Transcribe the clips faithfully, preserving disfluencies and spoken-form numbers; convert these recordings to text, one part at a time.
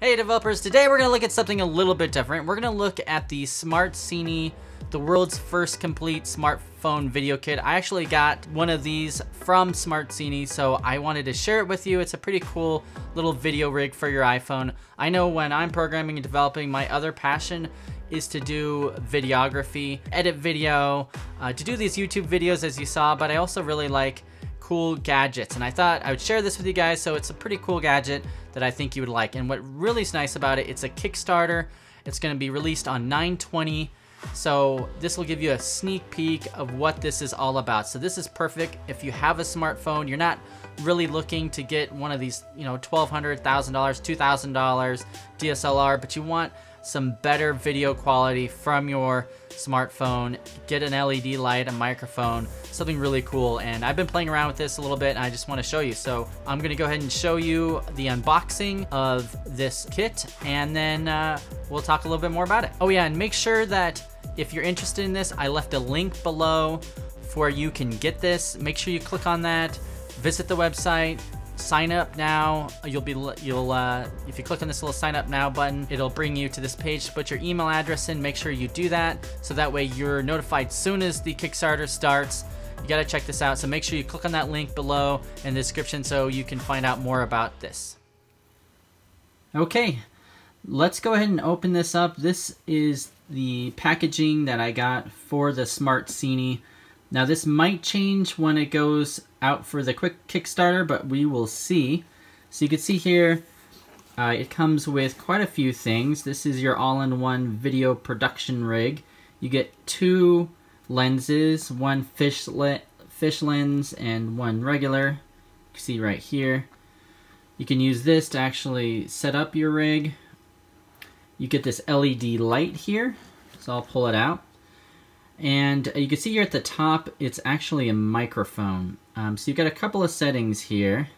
Hey developers, today we're gonna look at something a little bit different. We're gonna look at the SmartCine, the world's first complete smartphone video kit. I actually got one of these from SmartCine, so I wanted to share it with you. It's a pretty cool little video rig for your iPhone. I know when I'm programming and developing, my other passion is to do videography, edit video, uh, to do these YouTube videos as you saw, but I also really like cool gadgets, and I thought I would share this with you guys. So it's a pretty cool gadget that I think you would like, and what really is nice about it, it's a Kickstarter. It's going to be released on nine twenty, so this will give you a sneak peek of what this is all about. So this is perfect if you have a smartphone, you're not really looking to get one of these, you know, twelve hundred dollars, one thousand dollars, two thousand dollars D S L R, but you want some better video quality from your smartphone. Get an L E D light, a microphone, something really cool. And I've been playing around with this a little bit and I just want to show you. So I'm going to go ahead and show you the unboxing of this kit, and then uh, we'll talk a little bit more about it. Oh yeah, and make sure that if you're interested in this, I left a link below for where you can get this. Make sure you click on that, visit the website, sign up now. You'll be, you'll, uh, if you click on this little sign up now button, it'll bring you to this page. Put your email address in, make sure you do that, so that way you're notified soon as the Kickstarter starts. You gotta check this out. So make sure you click on that link below in the description so you can find out more about this. Okay, let's go ahead and open this up. This is the packaging that I got for the SmartCine. Now this might change when it goes out for the quick Kickstarter, but we will see. So you can see here, uh, it comes with quite a few things. This is your all-in-one video production rig. You get two lenses, one fish, le fish lens and one regular. You can see right here. You can use this to actually set up your rig. You get this L E D light here, so I'll pull it out. And you can see here at the top, it's actually a microphone. Um, so you've got a couple of settings here,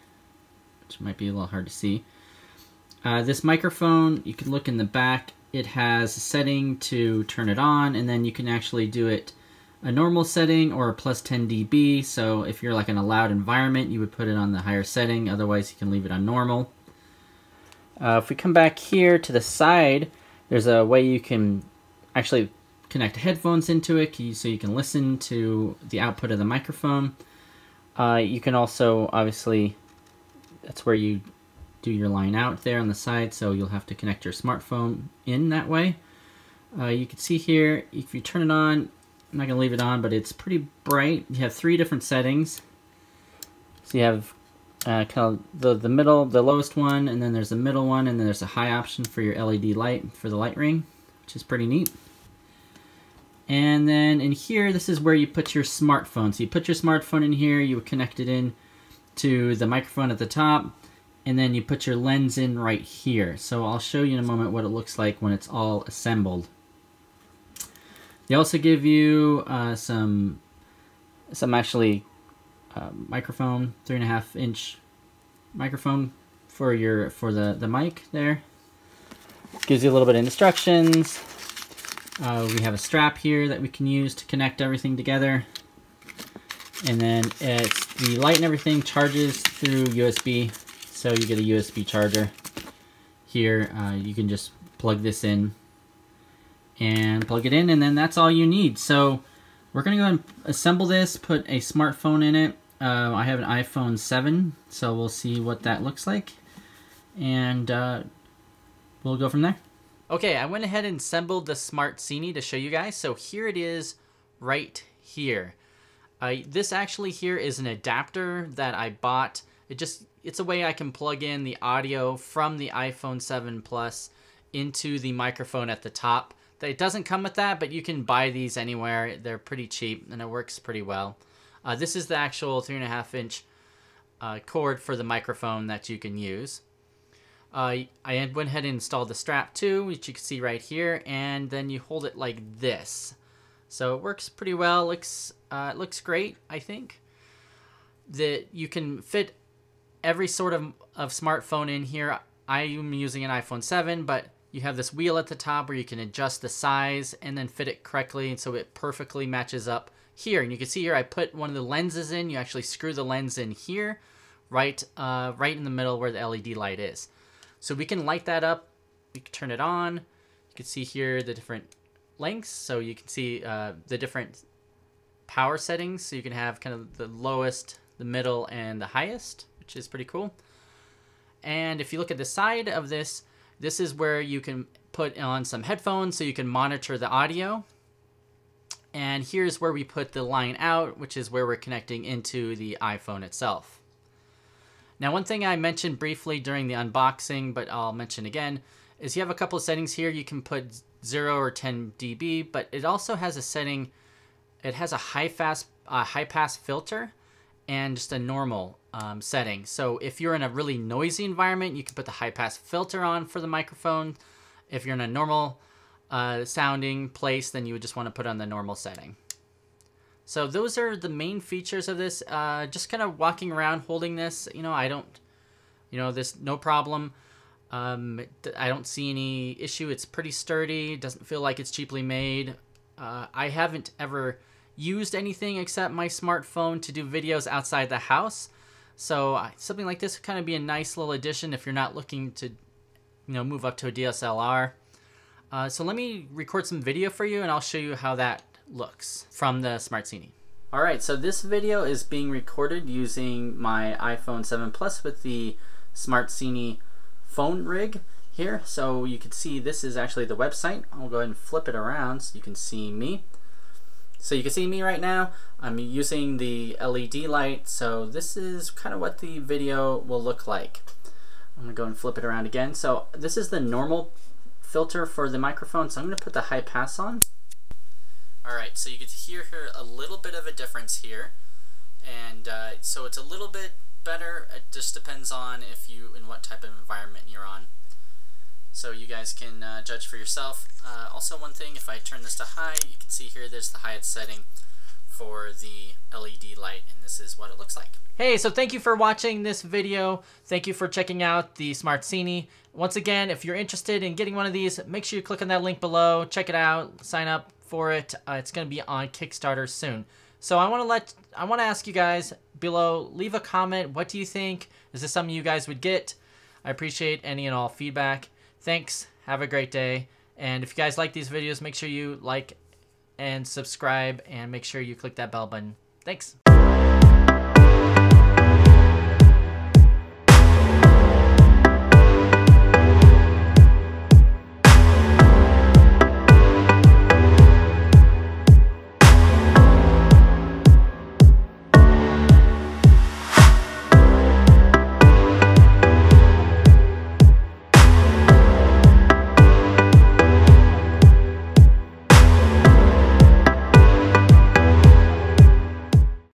which might be a little hard to see. Uh, this microphone, you can look in the back, it has a setting to turn it on, and then you can actually do it a normal setting or a plus ten D B. So if you're like in a loud environment, you would put it on the higher setting. Otherwise, you can leave it on normal. Uh, if we come back here to the side, there's a way you can actually connect headphones into it so you can listen to the output of the microphone. Uh, you can also, obviously, that's where you do your line out there on the side, so you'll have to connect your smartphone in that way. Uh, you can see here, if you turn it on, I'm not going to leave it on, but it's pretty bright. You have three different settings. So you have uh, kind of the, the middle, the lowest one, and then there's the middle one, and then there's a high option for your L E D light, for the light ring, which is pretty neat. And then in here, this is where you put your smartphone. So you put your smartphone in here, you connect it in to the microphone at the top, and then you put your lens in right here. So I'll show you in a moment what it looks like when it's all assembled. They also give you uh, some, some actually uh, microphone, three and a half inch microphone for your for the, the mic there. Gives you a little bit of instructions. Uh, we have a strap here that we can use to connect everything together. And then it's the light and everything charges through U S B. So you get a U S B charger here. Uh, you can just plug this in and plug it in, and then that's all you need. So we're going to go and assemble this, put a smartphone in it. Uh, I have an iPhone seven, so we'll see what that looks like. And uh, we'll go from there. Okay, I went ahead and assembled the SmartCine to show you guys. So here it is right here. Uh, this actually here is an adapter that I bought. It just, it's a way I can plug in the audio from the iPhone seven Plus into the microphone at the top. It doesn't come with that, but you can buy these anywhere. They're pretty cheap and it works pretty well. Uh, this is the actual three and a half inch uh, cord for the microphone that you can use. Uh, I went ahead and installed the strap too, which you can see right here, and then you hold it like this. So it works pretty well, looks, uh, looks great, I think. That you can fit every sort of, of smartphone in here. I am using an iPhone seven, but you have this wheel at the top where you can adjust the size and then fit it correctly, and so it perfectly matches up here. And you can see here I put one of the lenses in. You actually screw the lens in here, right, uh, right in the middle where the L E D light is. So we can light that up we can turn it on. You can see here the different lengths. So you can see uh, the different power settings. So you can have kind of the lowest, the middle, and the highest, which is pretty cool. And if you look at the side of this, this is where you can put on some headphones so you can monitor the audio. And here's where we put the line out, which is where we're connecting into the iPhone itself. Now, one thing I mentioned briefly during the unboxing, but I'll mention again, is you have a couple of settings here. You can put zero or ten D B, but it also has a setting. It has a high fast, uh, high pass filter and just a normal um, setting. So if you're in a really noisy environment, you can put the high pass filter on for the microphone. If you're in a normal uh, sounding place, then you would just want to put on the normal setting. So those are the main features of this. Uh, just kind of walking around holding this, you know, I don't, you know, this no problem. Um, I don't see any issue. It's pretty sturdy. Doesn't feel like it's cheaply made. Uh, I haven't ever used anything except my smartphone to do videos outside the house. So uh, something like this would kind of be a nice little addition if you're not looking to, you know, move up to a D S L R. Uh, so let me record some video for you and I'll show you how that looks from the SmartCine. All right, so this video is being recorded using my iPhone seven Plus with the SmartCine phone rig here. So you can see this is actually the website. I'll go ahead and flip it around so you can see me. So you can see me right now. I'm using the L E D light. So this is kind of what the video will look like. I'm gonna go and flip it around again. So this is the normal filter for the microphone. So I'm gonna put the high pass on. All right, so you can hear here a little bit of a difference here. And uh, so it's a little bit better. It just depends on if you, in what type of environment you're on. So you guys can uh, judge for yourself. Uh, also one thing, if I turn this to high, you can see here there's the highest setting for the L E D light, and this is what it looks like. Hey, so thank you for watching this video. Thank you for checking out the SmartCine. Once again, if you're interested in getting one of these, make sure you click on that link below, check it out, sign up for it. Uh, it's gonna be on Kickstarter soon. So I wanna let, I wanna ask you guys below, leave a comment. What do you think? Is this something you guys would get? I appreciate any and all feedback. Thanks, have a great day. And if you guys like these videos, make sure you like and subscribe and make sure you click that bell button. Thanks.